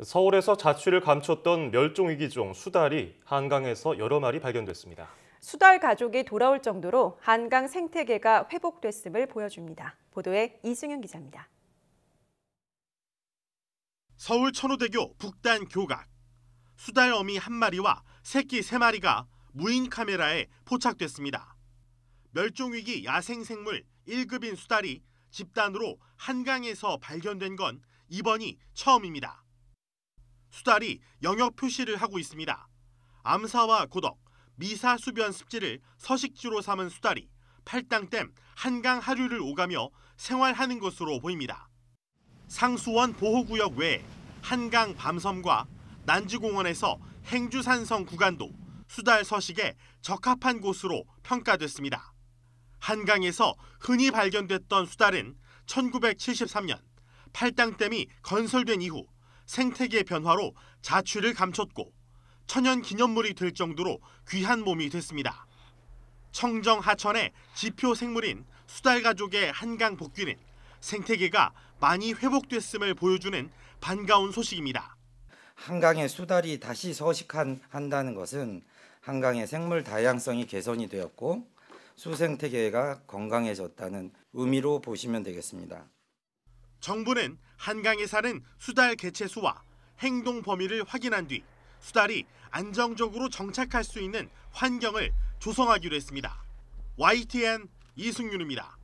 서울에서 자취를 감췄던 멸종위기종 수달이 한강에서 여러 마리 발견됐습니다. 수달 가족이 돌아올 정도로 한강 생태계가 회복됐음을 보여줍니다. 보도에 이승윤 기자입니다. 서울 천호대교 북단 교각. 수달 어미 1마리와 새끼 3마리가 무인 카메라에 포착됐습니다. 멸종위기 야생생물 1급인 수달이 집단으로 한강에서 발견된 건 이번이 처음입니다. 수달이 영역 표시를 하고 있습니다. 암사와 고덕, 미사 수변 습지를 서식지로 삼은 수달이 팔당댐 한강 하류를 오가며 생활하는 것으로 보입니다. 상수원 보호구역 외에 한강 밤섬과 난지공원에서 행주산성 구간도 수달 서식에 적합한 곳으로 평가됐습니다. 한강에서 흔히 발견됐던 수달은 1973년 팔당댐이 건설된 이후 생태계 변화로 자취를 감췄고 천연기념물이 될 정도로 귀한 몸이 됐습니다. 청정 하천의 지표 생물인 수달 가족의 한강 복귀는 생태계가 많이 회복됐음을 보여주는 반가운 소식입니다. 한강에 수달이 다시 서식한다는 것은 한강의 생물 다양성이 개선이 되었고 수생태계가 건강해졌다는 의미로 보시면 되겠습니다. 정부는 한강에 사는 수달 개체 수와 행동 범위를 확인한 뒤 수달이 안정적으로 정착할 수 있는 환경을 조성하기로 했습니다. YTN 이승윤입니다.